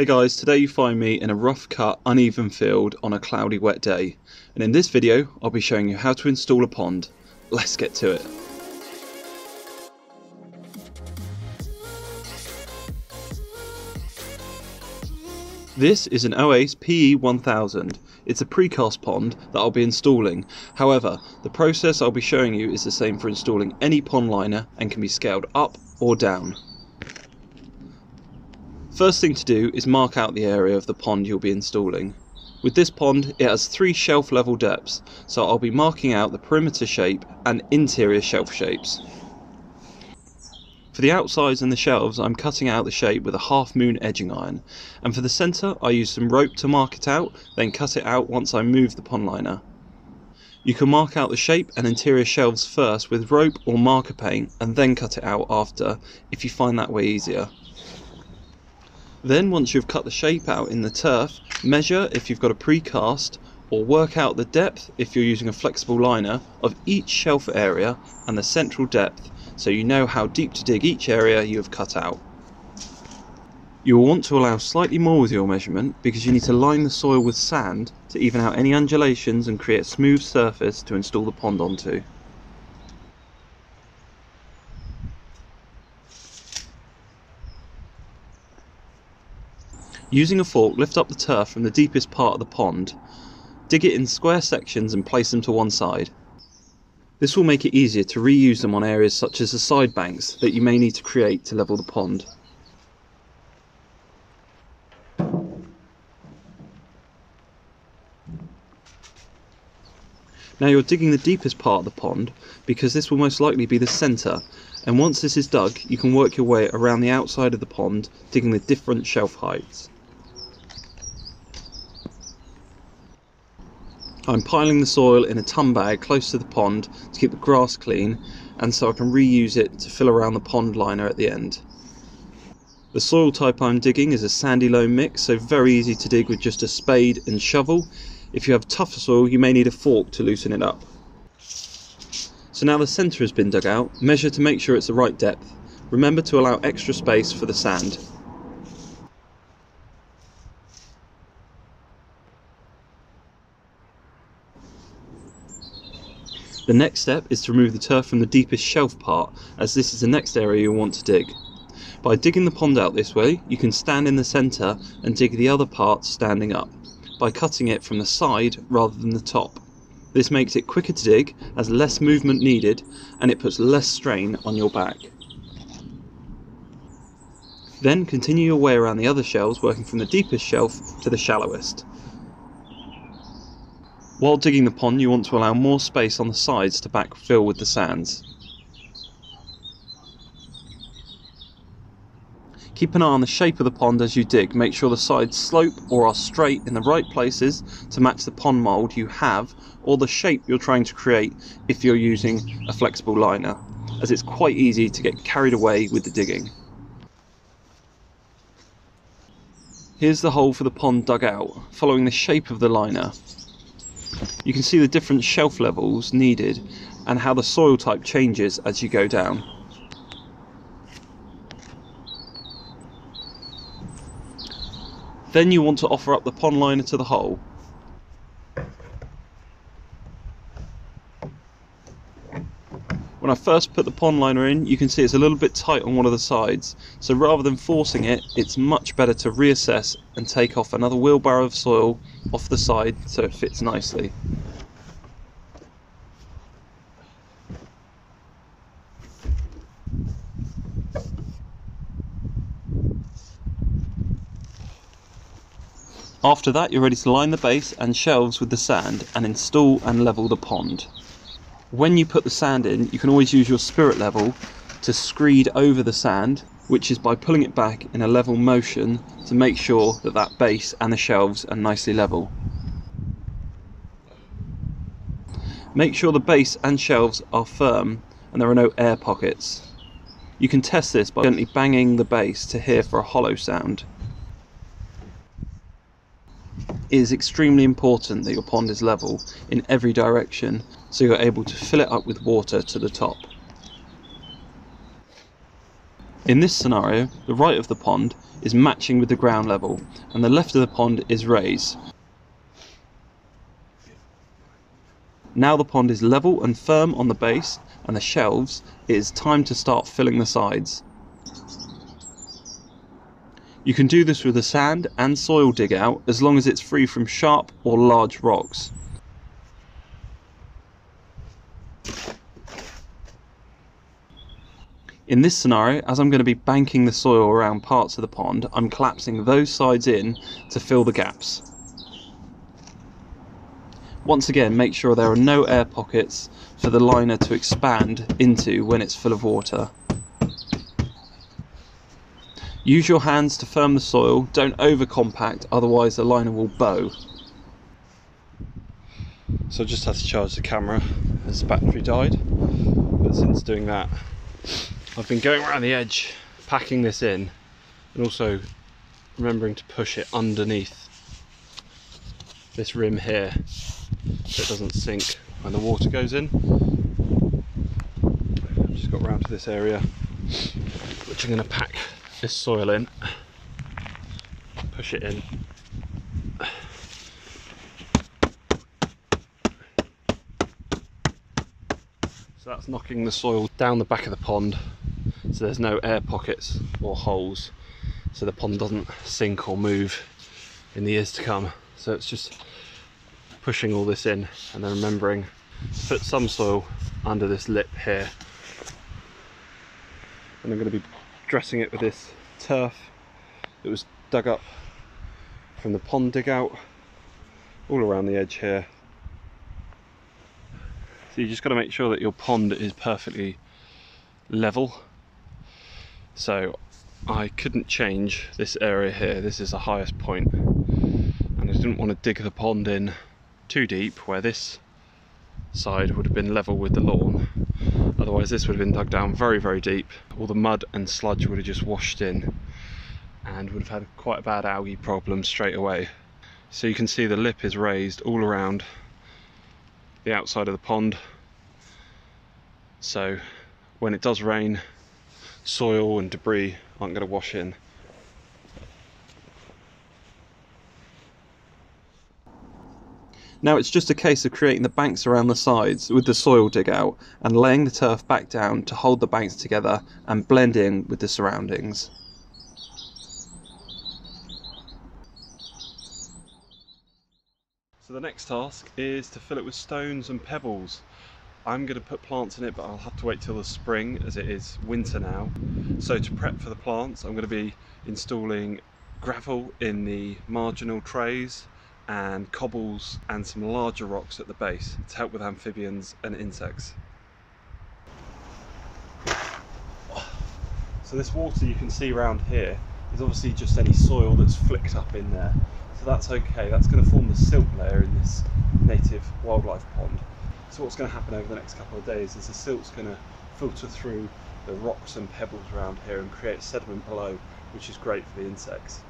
Hey guys, today you find me in a rough cut, uneven field on a cloudy, wet day. And in this video, I'll be showing you how to install a pond. Let's get to it. This is an Oase PE1000. It's a precast pond that I'll be installing. However, the process I'll be showing you is the same for installing any pond liner and can be scaled up or down. First thing to do is mark out the area of the pond you'll be installing. With this pond, it has three shelf level depths, so I'll be marking out the perimeter shape and interior shelf shapes. For the outsides and the shelves, I'm cutting out the shape with a half moon edging iron, and for the centre I use some rope to mark it out, then cut it out once I move the pond liner. You can mark out the shape and interior shelves first with rope or marker paint and then cut it out after, if you find that way easier. Then once you've cut the shape out in the turf, measure if you've got a precast or work out the depth if you're using a flexible liner of each shelf area and the central depth so you know how deep to dig each area you have cut out. You will want to allow slightly more with your measurement because you need to line the soil with sand to even out any undulations and create a smooth surface to install the pond onto. Using a fork, lift up the turf from the deepest part of the pond, dig it in square sections and place them to one side. This will make it easier to reuse them on areas such as the side banks that you may need to create to level the pond. Now you're digging the deepest part of the pond because this will most likely be the centre, and once this is dug you can work your way around the outside of the pond digging the different shelf heights. I'm piling the soil in a ton bag close to the pond to keep the grass clean and so I can reuse it to fill around the pond liner at the end. The soil type I'm digging is a sandy loam mix, so very easy to dig with just a spade and shovel. If you have tougher soil you may need a fork to loosen it up. So now the centre has been dug out, measure to make sure it's the right depth. Remember to allow extra space for the sand. The next step is to remove the turf from the deepest shelf part, as this is the next area you'll want to dig. By digging the pond out this way, you can stand in the centre and dig the other parts standing up, by cutting it from the side rather than the top. This makes it quicker to dig, as less movement needed, and it puts less strain on your back. Then continue your way around the other shelves, working from the deepest shelf to the shallowest. While digging the pond, you want to allow more space on the sides to backfill with the sands. Keep an eye on the shape of the pond as you dig. Make sure the sides slope or are straight in the right places to match the pond mould you have or the shape you're trying to create if you're using a flexible liner, as it's quite easy to get carried away with the digging. Here's the hole for the pond dug out, following the shape of the liner. You can see the different shelf levels needed and how the soil type changes as you go down. Then you want to offer up the pond liner to the hole. When I first put the pond liner in, you can see it's a little bit tight on one of the sides, so rather than forcing it, it's much better to reassess and take off another wheelbarrow of soil off the side so it fits nicely. After that, you're ready to line the base and shelves with the sand and install and level the pond. When you put the sand in, you can always use your spirit level to screed over the sand, which is by pulling it back in a level motion to make sure that that base and the shelves are nicely level. Make sure the base and shelves are firm and there are no air pockets. You can test this by gently banging the base to hear for a hollow sound. It is extremely important that your pond is level in every direction so you're able to fill it up with water to the top. In this scenario, the right of the pond, is matching with the ground level, and the left of the pond is raised. Now the pond is level and firm on the base and the shelves, it is time to start filling the sides. You can do this with a sand and soil dig out as long as it's free from sharp or large rocks. In this scenario, as I'm going to be banking the soil around parts of the pond, I'm collapsing those sides in to fill the gaps. Once again, make sure there are no air pockets for the liner to expand into when it's full of water. Use your hands to firm the soil, don't over compact, otherwise the liner will bow. So I just had to charge the camera as the battery died, but since doing that, I've been going around the edge, packing this in, and also remembering to push it underneath this rim here so it doesn't sink when the water goes in. I've just got round to this area, which I'm going to pack this soil in, push it in. So that's knocking the soil down the back of the pond, so there's no air pockets or holes, so the pond doesn't sink or move in the years to come. So it's just pushing all this in and then remembering to put some soil under this lip here. And I'm going to be dressing it with this turf that was dug up from the pond dig out all around the edge here. So you just got to make sure that your pond is perfectly level. So I couldn't change this area here, this is the highest point, and I didn't want to dig the pond in too deep where this side would have been level with the lawn, otherwise this would have been dug down very, very deep. All the mud and sludge would have just washed in and would have had quite a bad algae problem straight away. So you can see the lip is raised all around the outside of the pond, so when it does rain, soil and debris aren't going to wash in. Now it's just a case of creating the banks around the sides with the soil dig out and laying the turf back down to hold the banks together and blend in with the surroundings. So the next task is to fill it with stones and pebbles. I'm going to put plants in it, but I'll have to wait till the spring as it is winter now. So to prep for the plants, I'm going to be installing gravel in the marginal trays and cobbles and some larger rocks at the base to help with amphibians and insects. So this water you can see around here is obviously just any soil that's flicked up in there. So that's okay, that's going to form the silt layer in this native wildlife pond. So what's going to happen over the next couple of days is the silt's going to filter through the rocks and pebbles around here and create sediment below, which is great for the insects.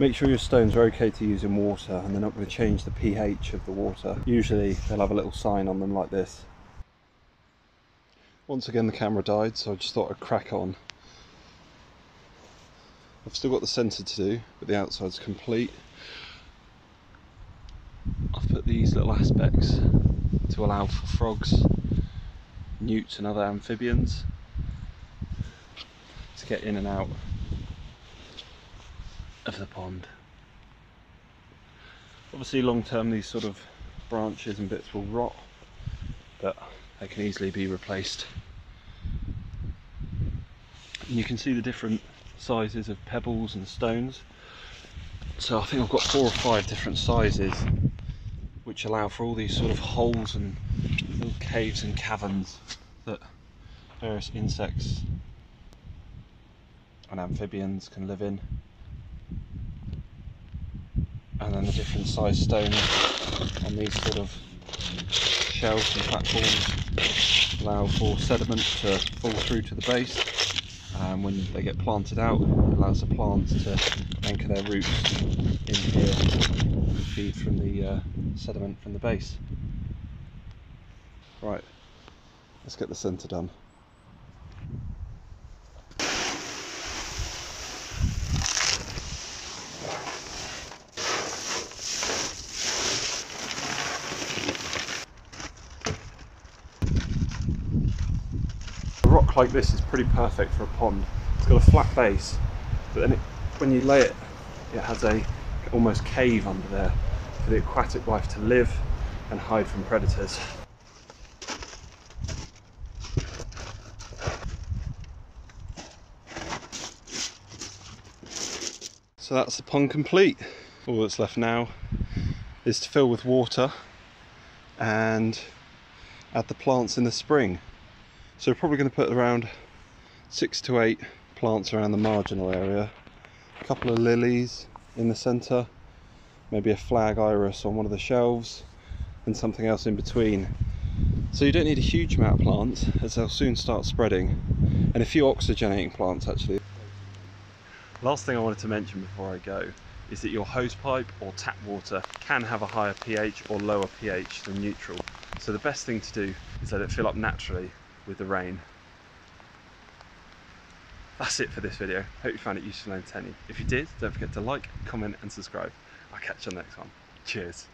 Make sure your stones are okay to use in water and they're not going to change the pH of the water. Usually they'll have a little sign on them like this. Once again the camera died, so I just thought I'd crack on. I've still got the centre to do, but the outside's complete. I've put these little aspects to allow for frogs, newts and other amphibians to get in and out of the pond. Obviously long term these sort of branches and bits will rot, but they can easily be replaced. And you can see the different sizes of pebbles and stones, so I think I've got 4 or 5 different sizes which allow for all these sort of holes and little caves and caverns that various insects and amphibians can live in. And then the different size stones on these sort of shelves and platforms allow for sediment to fall through to the base, and when they get planted out, it allows the plants to anchor their roots in here and feed from the sediment from the base. Right, let's get the centre done. Like this is pretty perfect for a pond. It's got a flat base, but then when you lay it, it has a almost cave under there for the aquatic life to live and hide from predators. So that's the pond complete. All that's left now is to fill with water and add the plants in the spring. So we're probably going to put around 6 to 8 plants around the marginal area. A couple of lilies in the centre, maybe a flag iris on one of the shelves, and something else in between. So you don't need a huge amount of plants, as they'll soon start spreading, and a few oxygenating plants actually. Last thing I wanted to mention before I go is that your hosepipe or tap water can have a higher pH or lower pH than neutral. So the best thing to do is let it fill up naturally with the rain. That's it for this video. Hope you found it useful and entertaining. If you did, don't forget to like, comment and subscribe. I'll catch you on the next one. Cheers.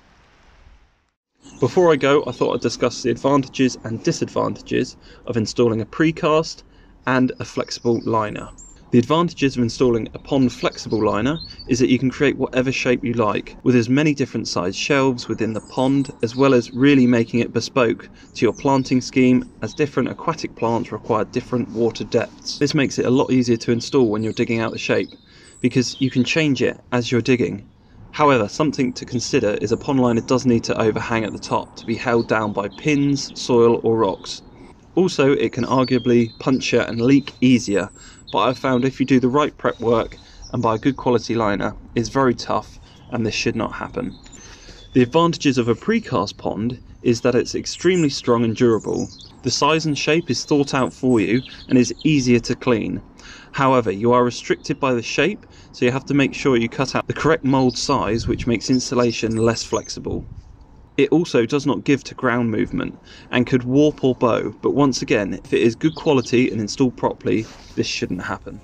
Before I go, I thought I'd discuss the advantages and disadvantages of installing a precast and a flexible liner. The advantages of installing a pond flexible liner is that you can create whatever shape you like, with as many different size shelves within the pond, as well as really making it bespoke to your planting scheme, as different aquatic plants require different water depths. This makes it a lot easier to install when you're digging out the shape, because you can change it as you're digging. However, something to consider is a pond liner does need to overhang at the top to be held down by pins, soil or rocks. Also, it can arguably puncture and leak easier, but I've found if you do the right prep work and buy a good quality liner, it's very tough and this should not happen. The advantages of a precast pond is that it's extremely strong and durable. The size and shape is thought out for you and is easier to clean. However, you are restricted by the shape, so you have to make sure you cut out the correct mould size, which makes installation less flexible. It also does not give to ground movement and could warp or bow, but once again, if it is good quality and installed properly, this shouldn't happen.